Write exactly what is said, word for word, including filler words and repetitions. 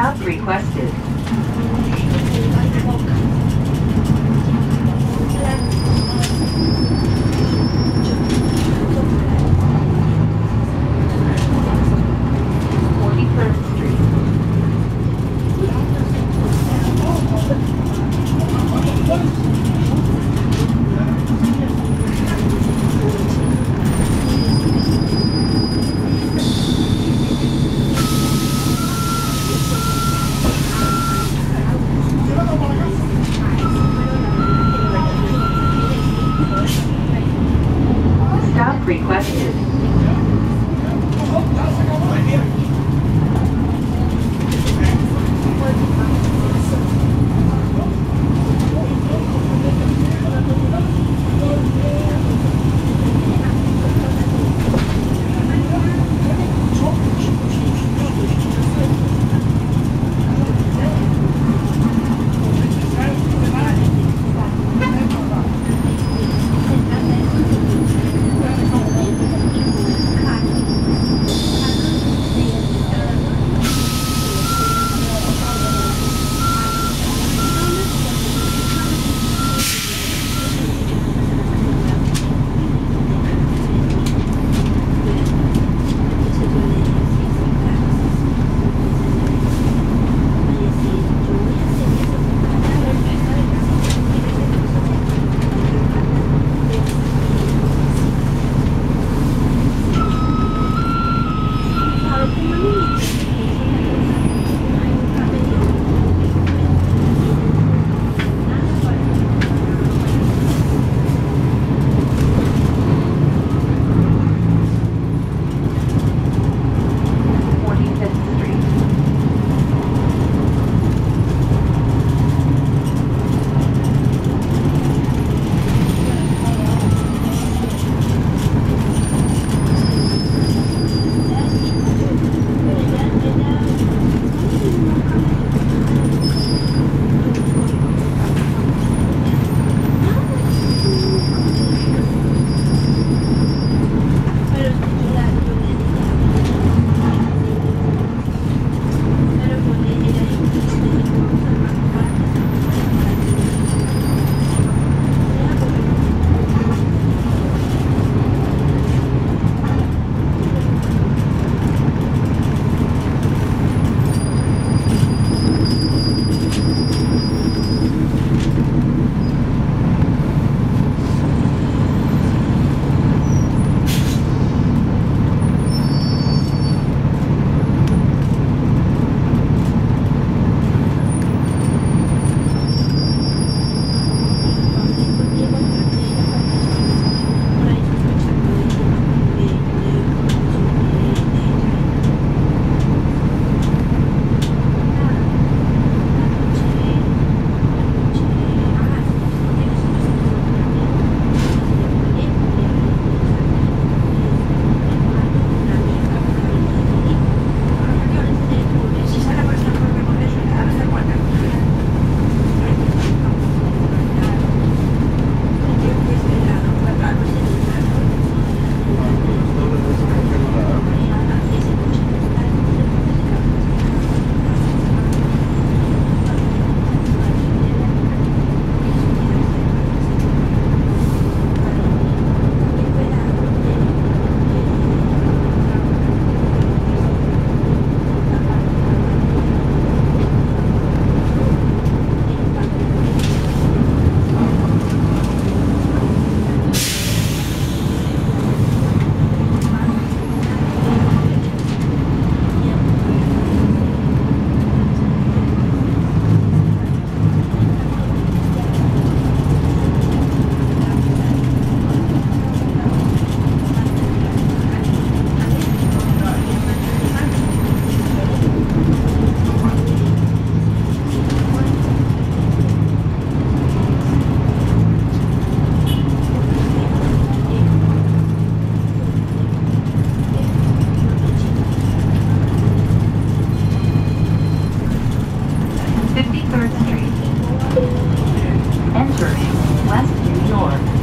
Stop requested. fifty-third Street. Entering West New York.